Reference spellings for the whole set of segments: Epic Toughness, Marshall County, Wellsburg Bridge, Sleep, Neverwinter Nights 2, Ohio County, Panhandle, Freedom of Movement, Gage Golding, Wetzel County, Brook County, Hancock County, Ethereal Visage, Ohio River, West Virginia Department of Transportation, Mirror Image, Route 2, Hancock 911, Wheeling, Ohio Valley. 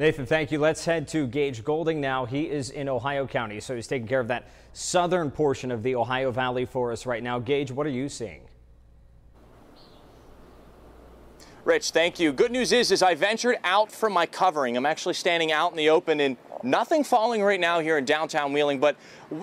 Nathan, thank you. Let's head to Gage Golding now. He is in Ohio County, so he's taking care of that southern portion of the Ohio Valley for us right now. Gage, what are you seeing? Rich, thank you. Good news is I ventured out from my covering. I'm actually standing out in the open and nothing falling right now here in downtown Wheeling, but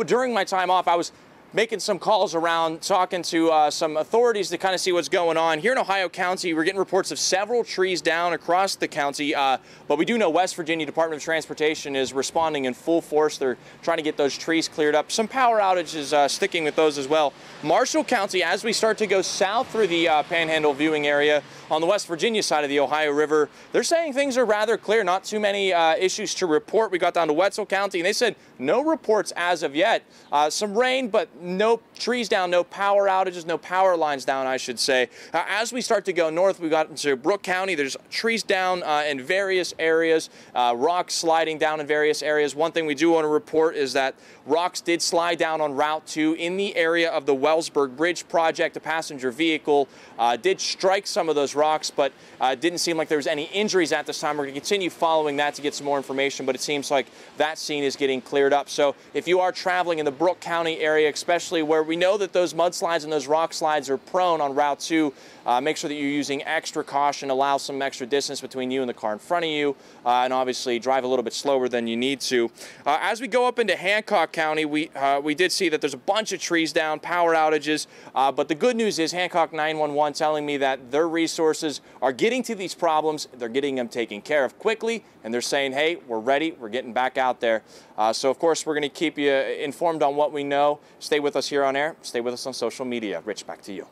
during my time off, I was making some calls around, talking to some authorities to kind of see what's going on. Here in Ohio County, we're getting reports of several trees down across the county, but we do know West Virginia Department of Transportation is responding in full force. They're trying to get those trees cleared up. Some power outages sticking with those as well. Marshall County, as we start to go south through the Panhandle viewing area on the West Virginia side of the Ohio River, they're saying things are rather clear, not too many issues to report. We got down to Wetzel County, and they said no reports as of yet. Some rain, but no trees down, no power outages, no power lines down, I should say. As we start to go north, we got into Brook County. There's trees down in various areas, rocks sliding down in various areas. One thing we do want to report is that rocks did slide down on Route 2 in the area of the Wellsburg Bridge project. A passenger vehicle did strike some of those rocks, but it didn't seem like there was any injuries at this time. We're going to continue following that to get some more information, but it seems like that scene is getting cleared up. So if you are traveling in the Brook County area, especially where we know that those mudslides and those rock slides are prone on Route 2. Make sure that you're using extra caution, allow some extra distance between you and the car in front of you, and obviously drive a little bit slower than you need to. As we go up into Hancock County, we did see that there's a bunch of trees down, power outages, but the good news is Hancock 911 telling me that their resources are getting to these problems, they're getting them taken care of quickly, and they're saying, hey, we're ready, we're getting back out there. So of course, we're going to keep you informed on what we know. Stay with us here on air. Stay with us on social media. Rich, back to you.